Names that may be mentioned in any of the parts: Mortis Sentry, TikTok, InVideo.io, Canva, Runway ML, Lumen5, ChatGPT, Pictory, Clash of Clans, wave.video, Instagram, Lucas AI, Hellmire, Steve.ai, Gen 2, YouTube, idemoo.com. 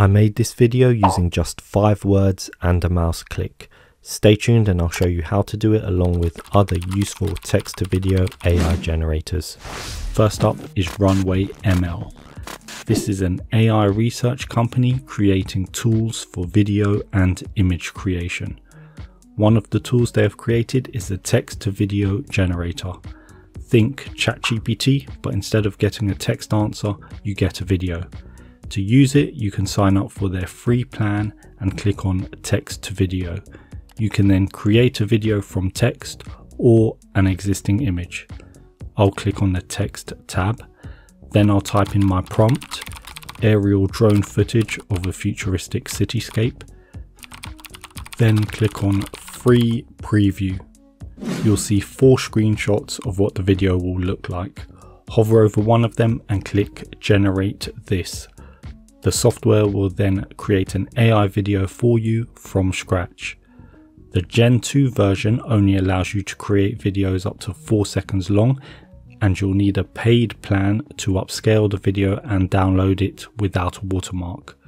I made this video using just 5 words and a mouse click. Stay tuned and I'll show you how to do it along with other useful text to video AI generators. First up is Runway ML. This is an AI research company creating tools for video and image creation. One of the tools they have created is the text to video generator. Think ChatGPT, but instead of getting a text answer, you get a video. To use it, you can sign up for their free plan and click on text to video. You can then create a video from text or an existing image. I'll click on the text tab. Then I'll type in my prompt, aerial drone footage of a futuristic cityscape. Then click on free preview. You'll see 4 screenshots of what the video will look like. Hover over one of them and click generate this. The software will then create an AI video for you from scratch. The Gen 2 version only allows you to create videos up to 4 seconds long, and you'll need a paid plan to upscale the video and download it without a watermark.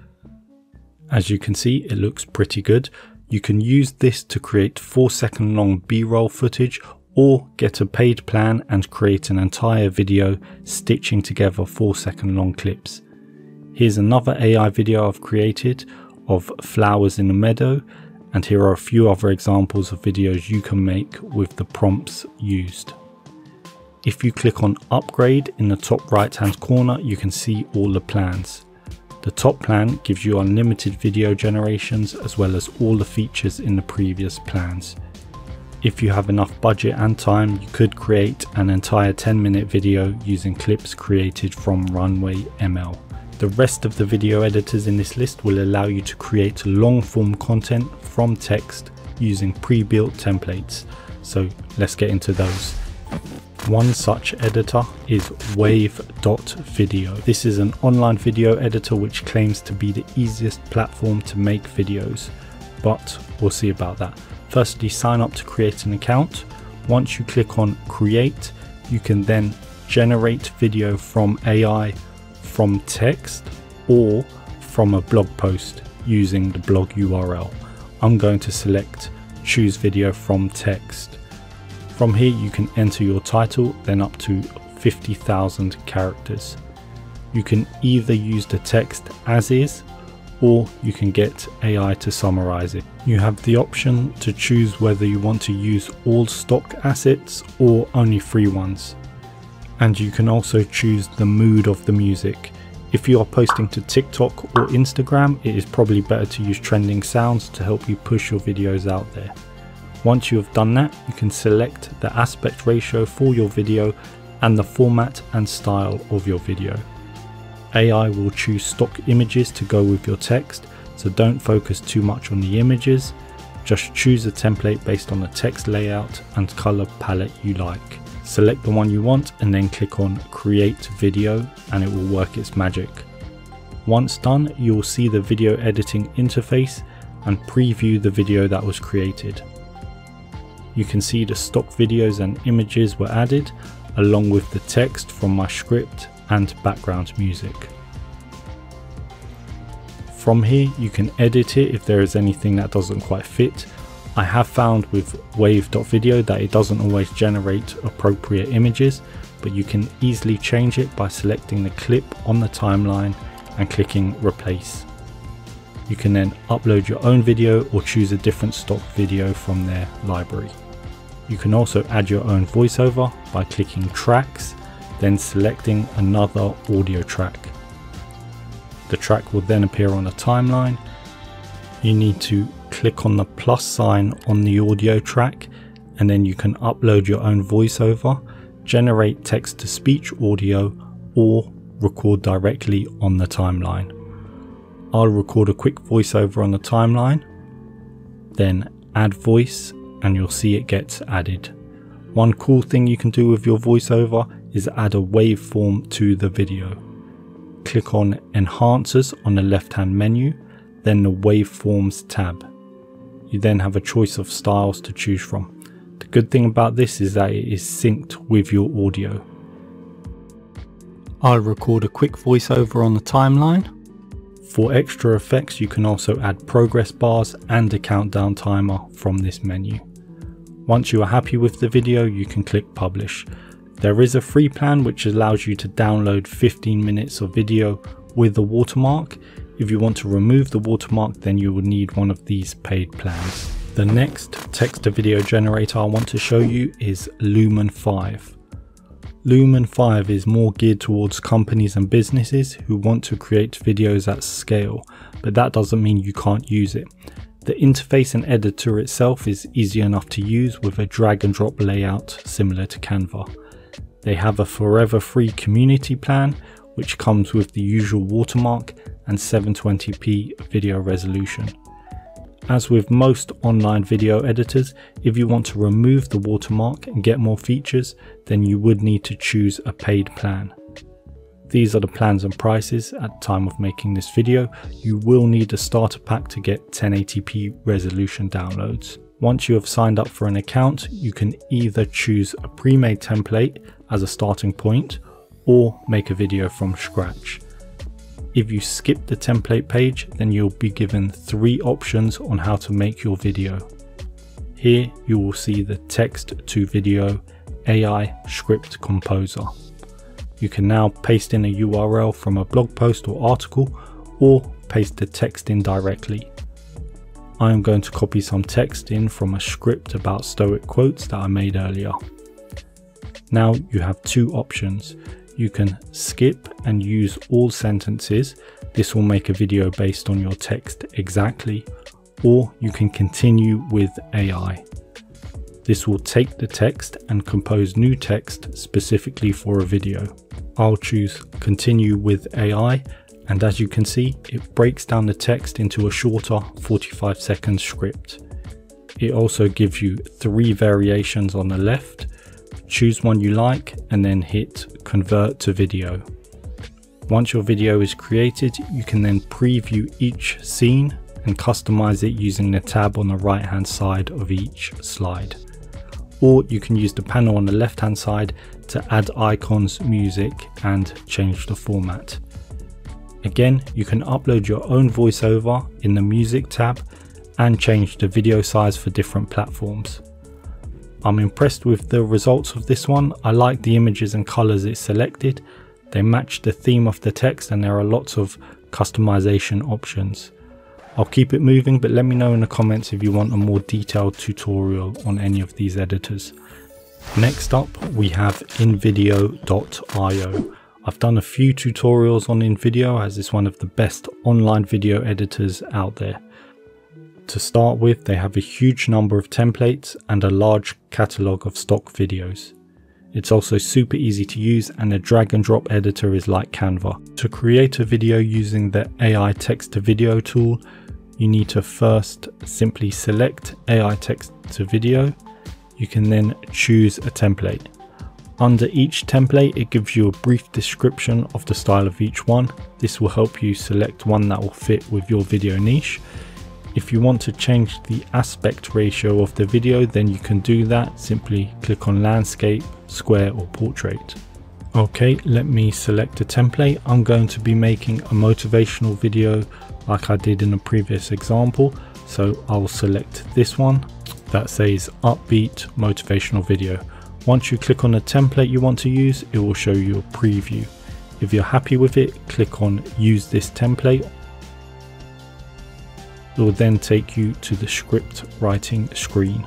As you can see, it looks pretty good. You can use this to create 4-second long B-roll footage or get a paid plan and create an entire video stitching together 4-second long clips. Here's another AI video I've created of flowers in a meadow, and here are a few other examples of videos you can make with the prompts used. If you click on upgrade in the top right hand corner, you can see all the plans. The top plan gives you unlimited video generations as well as all the features in the previous plans. If you have enough budget and time, you could create an entire 10-minute video using clips created from Runway ML. The rest of the video editors in this list will allow you to create long form content from text using pre-built templates. So let's get into those. One such editor is wave.video. This is an online video editor which claims to be the easiest platform to make videos, but we'll see about that. Firstly, sign up to create an account. Once you click on create, you can then generate video from AI, from text, or from a blog post using the blog URL. I'm going to select choose video from text. From here you can enter your title, then up to 50,000 characters. You can either use the text as is, or you can get AI to summarize it. You have the option to choose whether you want to use all stock assets or only free ones. And you can also choose the mood of the music. If you are posting to TikTok or Instagram, it is probably better to use trending sounds to help you push your videos out there. Once you have done that, you can select the aspect ratio for your video and the format and style of your video. AI will choose stock images to go with your text, so don't focus too much on the images. Just choose a template based on the text layout and color palette you like. Select the one you want and then click on create video and it will work its magic. Once done, you will see the video editing interface and preview the video that was created. You can see the stock videos and images were added, along with the text from my script and background music. From here, you can edit it if there is anything that doesn't quite fit. I have found with wave.video that it doesn't always generate appropriate images, but you can easily change it by selecting the clip on the timeline and clicking replace. You can then upload your own video or choose a different stock video from their library. You can also add your own voiceover by clicking tracks, then selecting another audio track. The track will then appear on a timeline. You need to click on the plus sign on the audio track, and then you can upload your own voiceover, generate text-to-speech audio, or record directly on the timeline. I'll record a quick voiceover on the timeline, then add voice, and you'll see it gets added. One cool thing you can do with your voiceover is add a waveform to the video. Click on Enhancers on the left-hand menu, then the Waveforms tab. You then have a choice of styles to choose from. The good thing about this is that it is synced with your audio. I'll record a quick voiceover on the timeline. For extra effects, you can also add progress bars and a countdown timer from this menu. Once you are happy with the video, you can click publish. There is a free plan which allows you to download 15 minutes of video with a watermark. If you want to remove the watermark, then you will need one of these paid plans. The next text-to-video generator I want to show you is Lumen5. Lumen5 is more geared towards companies and businesses who want to create videos at scale, but that doesn't mean you can't use it. The interface and editor itself is easy enough to use with a drag and drop layout similar to Canva. They have a forever free community plan which comes with the usual watermark and 720p video resolution. As with most online video editors, if you want to remove the watermark and get more features, then you would need to choose a paid plan. These are the plans and prices at the time of making this video. You will need a starter pack to get 1080p resolution downloads. Once you have signed up for an account, you can either choose a pre-made template as a starting point or make a video from scratch. If you skip the template page, then you'll be given three options on how to make your video. Here you will see the text to video AI script composer. You can now paste in a URL from a blog post or article, or paste the text in directly. I am going to copy some text in from a script about Stoic quotes that I made earlier. Now you have two options. You can skip and use all sentences. This will make a video based on your text exactly, or you can continue with AI. This will take the text and compose new text specifically for a video. I'll choose continue with AI, and as you can see, it breaks down the text into a shorter 45-second script. It also gives you three variations on the left. Choose one you like and then hit convert to video. Once your video is created, you can then preview each scene and customize it using the tab on the right hand side of each slide. Or you can use the panel on the left hand side to add icons, music, and change the format. Again, you can upload your own voiceover in the music tab and change the video size for different platforms. I'm impressed with the results of this one. I like the images and colors it selected. They match the theme of the text and there are lots of customization options. I'll keep it moving, but let me know in the comments if you want a more detailed tutorial on any of these editors. Next up, we have InVideo.io. I've done a few tutorials on InVideo as it's one of the best online video editors out there. To start with, they have a huge number of templates and a large catalogue of stock videos. It's also super easy to use and the drag and drop editor is like Canva. To create a video using the AI text to video tool, you need to first simply select AI text to video. You can then choose a template. Under each template, it gives you a brief description of the style of each one. This will help you select one that will fit with your video niche. If you want to change the aspect ratio of the video, then you can do that. Simply click on landscape, square or portrait. Okay, let me select a template. I'm going to be making a motivational video like I did in the previous example. So I'll select this one that says upbeat motivational video. Once you click on the template you want to use, it will show you a preview. If you're happy with it, click on use this template. It will then take you to the script writing screen.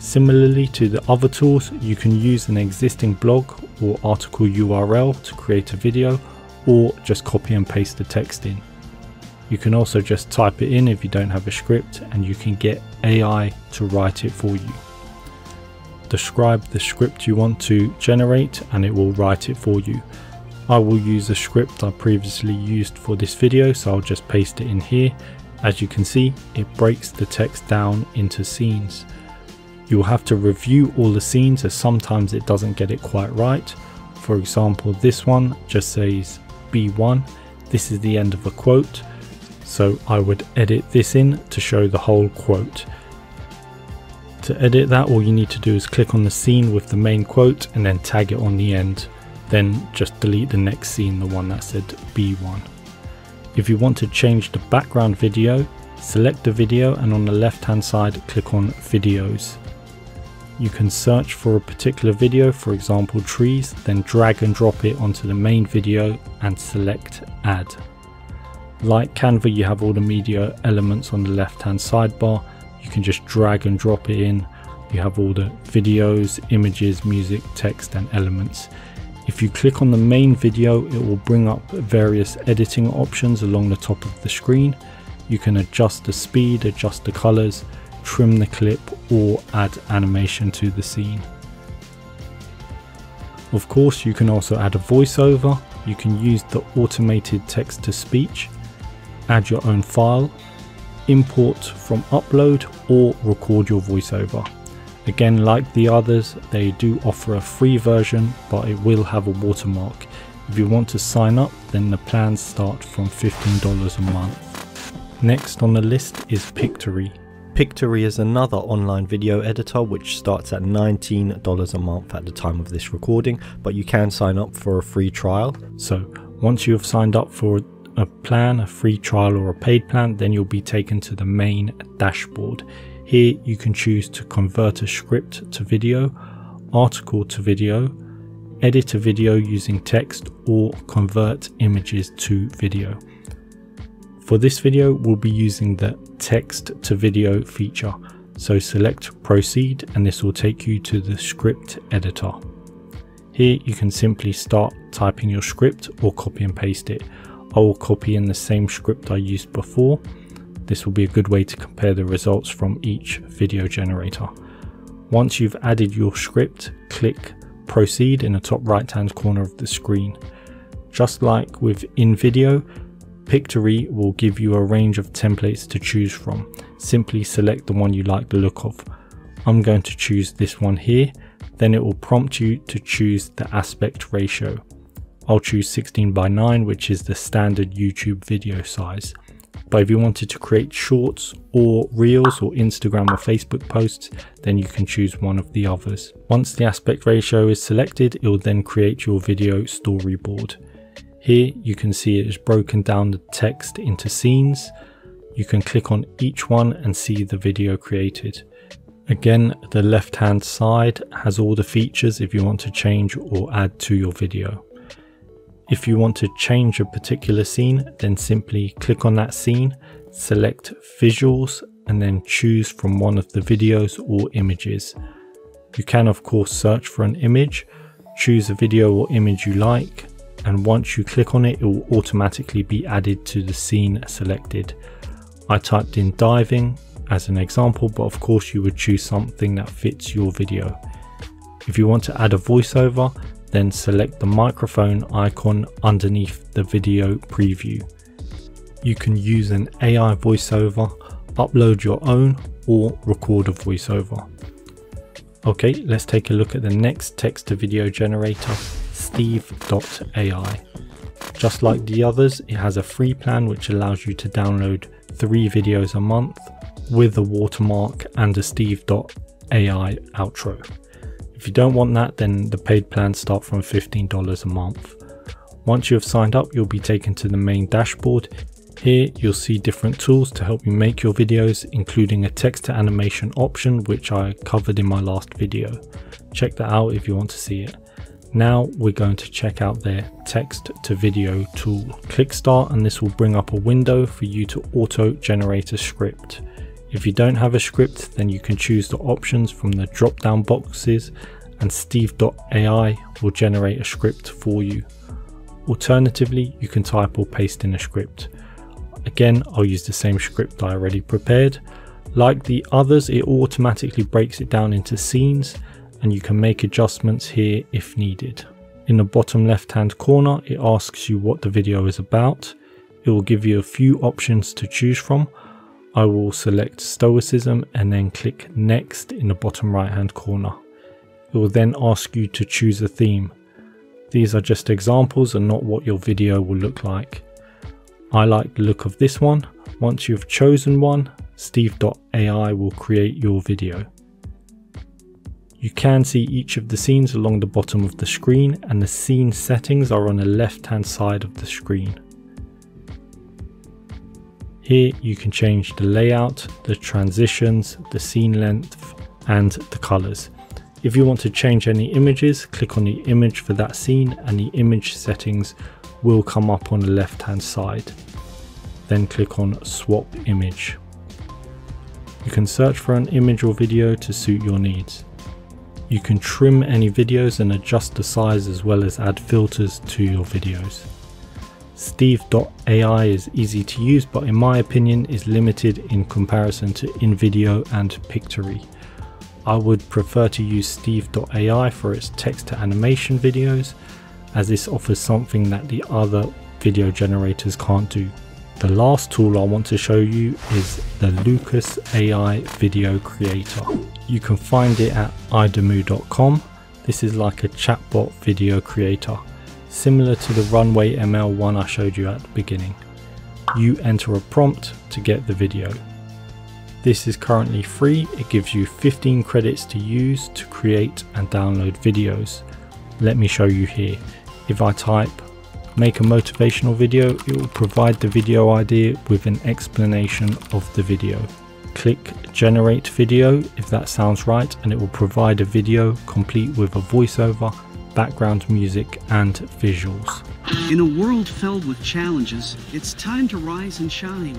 Similarly to the other tools, you can use an existing blog or article URL to create a video, or just copy and paste the text in. You can also just type it in if you don't have a script and you can get AI to write it for you. Describe the script you want to generate and it will write it for you. I will use a script I previously used for this video, so I'll just paste it in here. As you can see, it breaks the text down into scenes. You will have to review all the scenes as sometimes it doesn't get it quite right. For example, this one just says B1. This is the end of a quote. So I would edit this in to show the whole quote. To edit that, all you need to do is click on the scene with the main quote and then tag it on the end. Then just delete the next scene, the one that said B1. If you want to change the background video, select the video and on the left hand side click on videos. You can search for a particular video, for example trees, then drag and drop it onto the main video and select add. Like Canva, you have all the media elements on the left hand sidebar. You can just drag and drop it in. You have all the videos, images, music, text and elements. If you click on the main video, it will bring up various editing options along the top of the screen. You can adjust the speed, adjust the colors, trim the clip or add animation to the scene. Of course, you can also add a voiceover. You can use the automated text to speech, add your own file, import from upload or record your voiceover. Again, like the others, they do offer a free version, but it will have a watermark. If you want to sign up, then the plans start from $15 a month. Next on the list is Pictory. Pictory is another online video editor which starts at $19 a month at the time of this recording, but you can sign up for a free trial. So once you have signed up for a plan, a free trial or a paid plan, then you'll be taken to the main dashboard. Here you can choose to convert a script to video, article to video, edit a video using text or convert images to video. For this video, we'll be using the text to video feature. So select proceed and this will take you to the script editor. Here you can simply start typing your script or copy and paste it. I will copy in the same script I used before. This will be a good way to compare the results from each video generator. Once you've added your script, click proceed in the top right hand corner of the screen. Just like with InVideo, Pictory will give you a range of templates to choose from. Simply select the one you like the look of. I'm going to choose this one here, then it will prompt you to choose the aspect ratio. I'll choose 16:9, which is the standard YouTube video size. But if you wanted to create shorts or reels or Instagram or Facebook posts, then you can choose one of the others. Once the aspect ratio is selected, it will then create your video storyboard. Here you can see it has broken down the text into scenes. You can click on each one and see the video created. Again, the left hand side has all the features if you want to change or add to your video. If you want to change a particular scene, then simply click on that scene, select visuals and then choose from one of the videos or images. You can of course search for an image, choose a video or image you like, and once you click on it, it will automatically be added to the scene selected. I typed in diving as an example, but of course you would choose something that fits your video. If you want to add a voiceover, then select the microphone icon underneath the video preview. You can use an AI voiceover, upload your own or record a voiceover. Okay, let's take a look at the next text to video generator, Steve.ai. Just like the others, it has a free plan which allows you to download 3 videos a month with a watermark and a Steve.ai outro. If you don't want that, then the paid plans start from $15 a month. Once you have signed up, you'll be taken to the main dashboard. Here you'll see different tools to help you make your videos, including a text to animation option, which I covered in my last video. Check that out if you want to see it. Now we're going to check out their text to video tool. Click start and this will bring up a window for you to auto generate a script. If you don't have a script, then you can choose the options from the drop down boxes and Steve.ai will generate a script for you. Alternatively, you can type or paste in a script. Again, I'll use the same script I already prepared. Like the others, it automatically breaks it down into scenes and you can make adjustments here if needed. In the bottom left hand corner, it asks you what the video is about. It will give you a few options to choose from. I will select Stoicism and then click Next in the bottom right hand corner. It will then ask you to choose a theme. These are just examples and not what your video will look like. I like the look of this one. Once you've chosen one, Steve.ai will create your video. You can see each of the scenes along the bottom of the screen and the scene settings are on the left hand side of the screen. Here you can change the layout, the transitions, the scene length, and the colors. If you want to change any images, click on the image for that scene and the image settings will come up on the left hand side. Then click on swap image. You can search for an image or video to suit your needs. You can trim any videos and adjust the size as well as add filters to your videos. Steve.ai is easy to use, but in my opinion is limited in comparison to InVideo and Pictory. I would prefer to use Steve.ai for its text to animation videos, as this offers something that the other video generators can't do. The last tool I want to show you is the Lucas AI video creator. You can find it at idemoo.com. This is like a chatbot video creator, similar to the Runway ML one I showed you at the beginning. You enter a prompt to get the video. This is currently free. It gives you 15 credits to use to create and download videos. Let me show you here. If I type "make a motivational video," it will provide the video idea with an explanation of the video. Click generate video if that sounds right, and it will provide a video complete with a voiceover, background music, and visuals. In a world filled with challenges, it's time to rise and shine.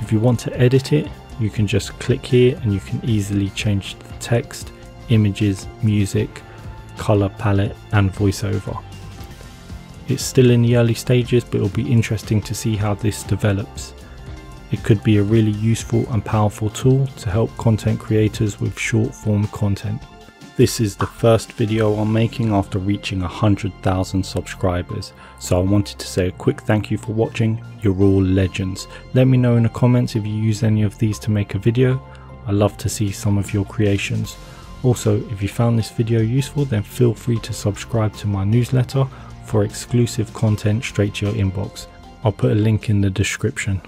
If you want to edit it, you can just click here and you can easily change the text, images, music, color palette, and voiceover. It's still in the early stages, but it'll be interesting to see how this develops. It could be a really useful and powerful tool to help content creators with short form content. This is the first video I'm making after reaching 100,000 subscribers, so I wanted to say a quick thank you for watching. You're all legends. Let me know in the comments if you use any of these to make a video. I love to see some of your creations. Also, if you found this video useful, then feel free to subscribe to my newsletter for exclusive content straight to your inbox. I'll put a link in the description.